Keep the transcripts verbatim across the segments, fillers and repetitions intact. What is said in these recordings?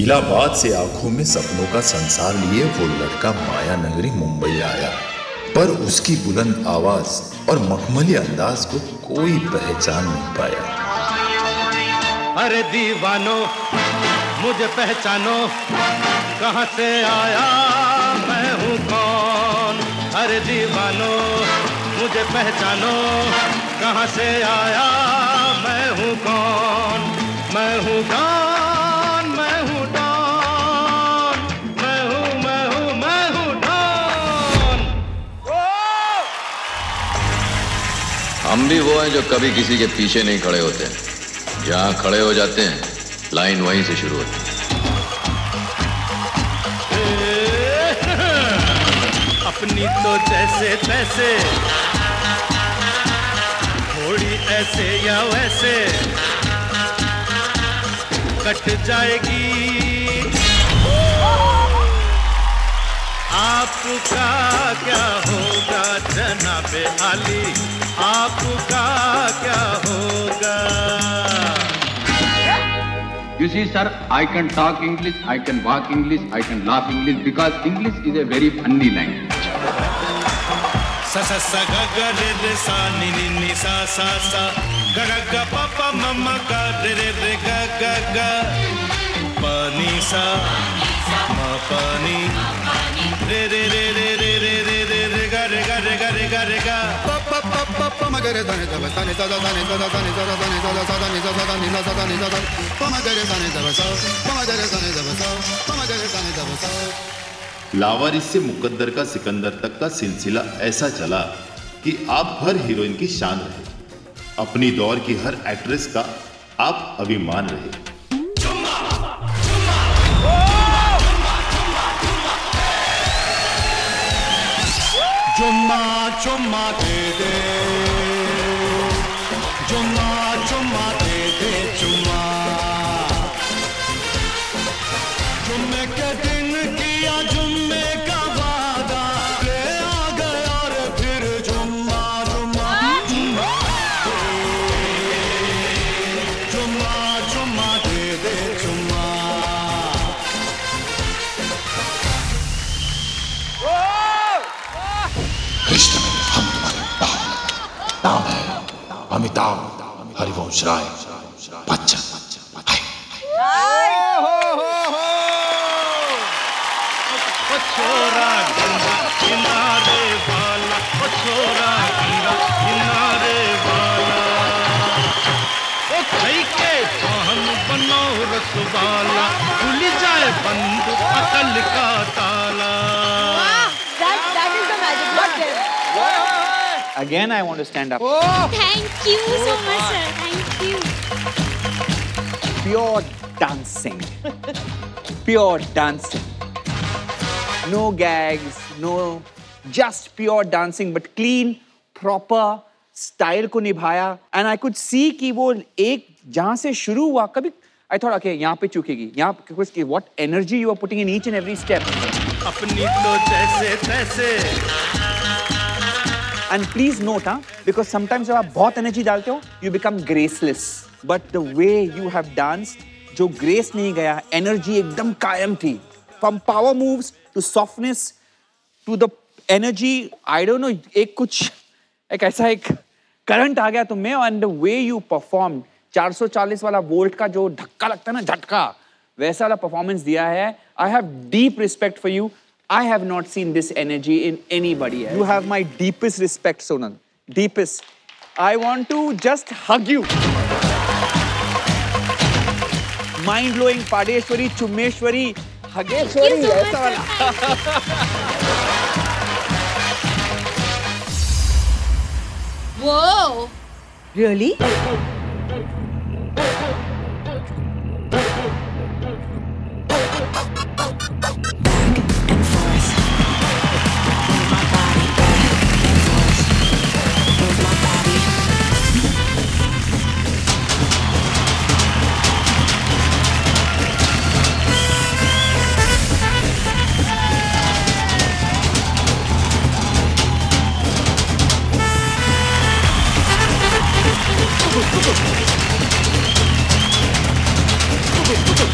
इलाहाबाद से आंखों में सपनों का संसार लिए वो लड़का माया नगरी मुंबई आया, पर उसकी बुलंद आवाज और मखमली अंदाज को कोई पहचान नहीं पाया। अरे दीवानो मुझे पहचानो, कहां से आया मैं हूं कौन। अरे दीवानो मुझे पहचानो, कहां से आया मैं हूं कौन। मैं हूं कौन, हम भी वो हैं जो कभी किसी के पीछे नहीं खड़े होते हैं। जहाँ खड़े हो जाते हैं लाइन वहीं से शुरू होती है। अपनी तो जैसे तैसे, थोड़ी ऐसे या वैसे कट जाएगी। आपका क्या होगा जनाबे आली, आपका क्या होगा। You see, sir, I can talk English, I can walk English, I can laugh English because English is a very funny language. Sa sa sa ga ga re re sa ni ni ni sa sa sa ga ga ga pa pa ma ma ga re re re ga ga ga pa ni sa ma pa ni re re re re re re re ga re ga re ga re ga re ga Magare दाने दबा दाने दादा दाने दादा दाने दादा दाने दादा दादा दाने दादा दाने दादा दाने दादा मगरे दाने दबा मगरे दाने दबा मगरे दाने दबा। लावारिस से मुकद्दर का सिकंदर तक का सिलसिला ऐसा चला कि आप हर हीरोइन की शान रहे, अपनी दौर की हर एक्ट्रेस का आप अभिमान रहे। चुम्मा चुम्मा दे दे, चुम्मा चुम्मा दे दे, चुम्मा जुम्मे के दिन किया जुम्मे का वादा, ले आ गया रे फिर जुम्मा जुम्मा जुम्मा जुम्मा जुम्मा दे दे चुम्मा। नाम है अमिताभ हरिवंश राय बच्चन। छोरा गंगा किनारे वाला, ओ छोरा गंगा किनारे वाला, ओ खाई के पहन बनो रसवाला, खुल जाए बंद अकल का ताला। Again, I want to stand up. Oh, thank you so much, sir. Thank you. Pure dancing. Pure dancing. No gags, no, just pure dancing, but clean, proper style को निभाया. And I could see कि वो एक जहाँ से शुरू हुआ कभी. I thought, okay, यहाँ पे चुकेगी. यहाँ कुछ what energy you are putting in each and every step. अपनी तो जैसे तैसे. And please note, huh? Because sometimes जब आप बहुत energy डालते हो, you become graceless. But the way you have danced, जो grace नहीं गया, energy एकदम कायम थी. From power moves to softness to the energy, I don't know, एक कुछ एक ऐसा एक current आ गया तुम्हें. And the way you performed, four forty वाला volt का जो धक्का लगता है ना, झटका, वैसा वाला performance दिया है. I have deep respect for you. I have not seen this energy in anybody else. You have my deepest respect, Sonal. Deepest. I want to just hug you. Mind-blowing, Padeshwari, Chummeshwari, Hageshwari. Thank you so much, sir. Whoa. Really? Put up, put up, put up, put up.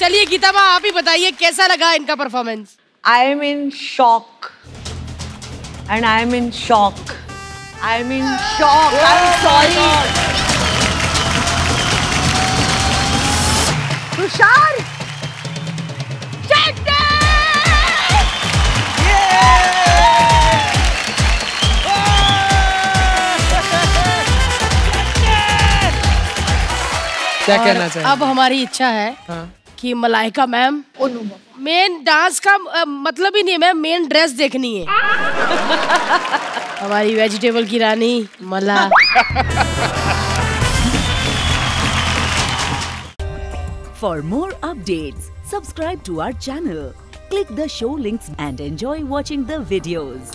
चलिए गीता माँ, आप ही बताइए कैसा लगा इनका performance? I am in shock and I am in shock I am in shock I am sorry Tushar. क्या कहना चाहिए? अब हमारी इच्छा है हाँ? कि मलाइका मैम मेन डांस का आ, मतलब ही नहीं, मैम मेन ड्रेस देखनी है। हमारी वेजिटेबल की रानी मला। For more updates, subscribe to our channel, click the show links and enjoy watching the videos.